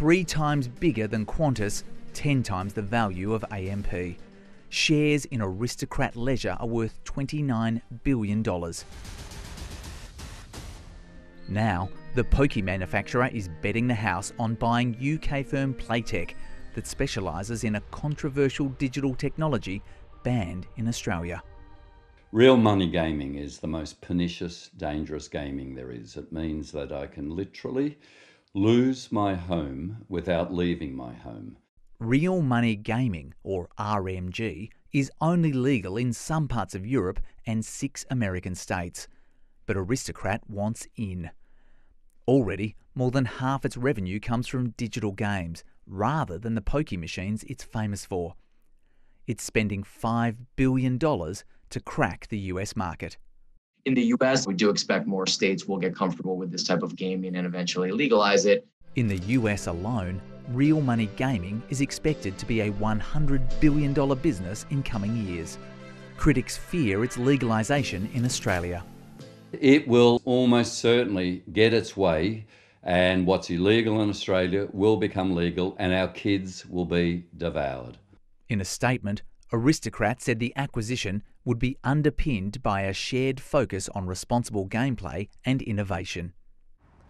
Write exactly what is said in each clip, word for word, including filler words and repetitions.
three times bigger than Qantas, ten times the value of A M P. Shares in Aristocrat Leisure are worth twenty-nine billion dollars. Now, the pokey manufacturer is betting the house on buying U K firm Playtech that specialises in a controversial digital technology banned in Australia. Real money gaming is the most pernicious, dangerous gaming there is. It means that I can literally lose my home without leaving my home. Real money gaming, or R M G, is only legal in some parts of Europe and six American states. But Aristocrat wants in. Already, more than half its revenue comes from digital games, rather than the pokey machines it's famous for. It's spending five billion dollars to crack the U S market. In the U S, we do expect more states will get comfortable with this type of gaming and eventually legalize it. In the U S alone, real money gaming is expected to be a one hundred billion dollars business in coming years. Critics fear its legalisation in Australia. It will almost certainly get its way, and what's illegal in Australia will become legal, and our kids will be devoured. In a statement, Aristocrat said the acquisition would be underpinned by a shared focus on responsible gameplay and innovation.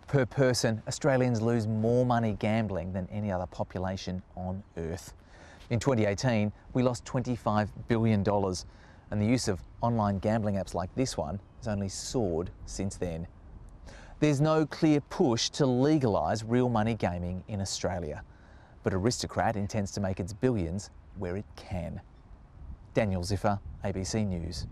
Per person, Australians lose more money gambling than any other population on Earth. In twenty eighteen, we lost twenty-five billion dollars, and the use of online gambling apps like this one has only soared since then. There's no clear push to legalise real money gaming in Australia, but Aristocrat intends to make its billions where it can. Daniel Ziffer, A B C News.